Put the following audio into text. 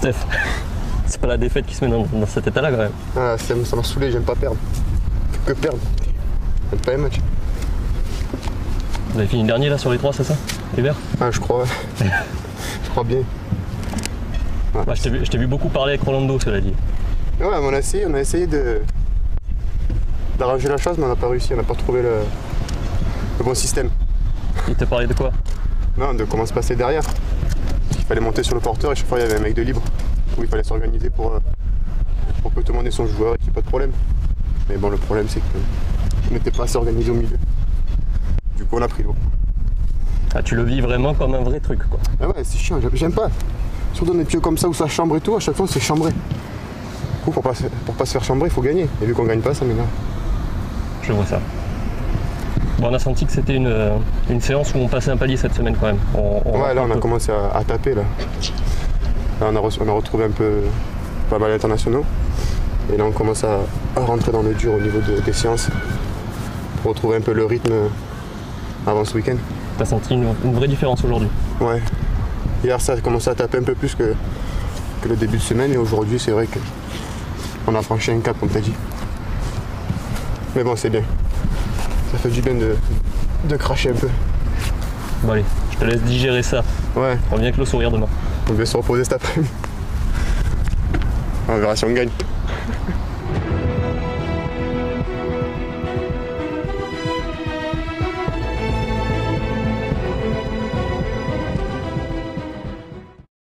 Steph. C'est pas la défaite qui se met dans cet état-là quand même. Ah, ça m'a saoulé, j'aime pas perdre. Que perdre. J'aime pas les matchs. Vous avez fini dernier là sur les trois, c'est ça? Les verts? Ah, je crois. Je crois bien. Ouais. Bah, je t'ai vu beaucoup parler avec Rolando, cela dit. Ouais, on a essayé d'arranger la chose, mais on n'a pas réussi, on n'a pas trouvé le bon système. Il t'a parlé de quoi? Non, de comment se passer derrière. Il fallait monter sur le porteur et chaque fois il y avait un mec de libre. Où il fallait s'organiser pour que tout le monde ait son joueur et qu'il n'y ait pas de problème. Mais bon, le problème c'est qu'on n'était pas assez organisé au milieu. Du coup, on a pris l'eau. Ah, tu le vis vraiment comme un vrai truc quoi. Ah ouais, c'est chiant, j'aime pas. Surtout dans des pieux comme ça où ça chambre et tout, à chaque fois c'est chambré. Du coup, pour pas se faire chambrer, il faut gagner. Et vu qu'on gagne pas, ça m'énerve. Je vois ça. Bon, on a senti que c'était une séance où on passait un palier cette semaine quand même. Ouais, là on a commencé à taper là. Là, on a retrouvé un peu pas mal d'internationaux. Et là, on commence à rentrer dans le dur au niveau des séances pour retrouver un peu le rythme avant ce week-end. T'as senti une vraie différence aujourd'hui? Ouais. Hier, ça a commencé à taper un peu plus que le début de semaine. Et aujourd'hui, c'est vrai qu'on a franchi un cap, comme t'as dit. Mais bon, c'est bien. Ça fait du bien de cracher un peu. Bon, allez, je te laisse digérer ça. Ouais. On revient avec le sourire demain. On va se reposer cet après-midi. On verra si on gagne.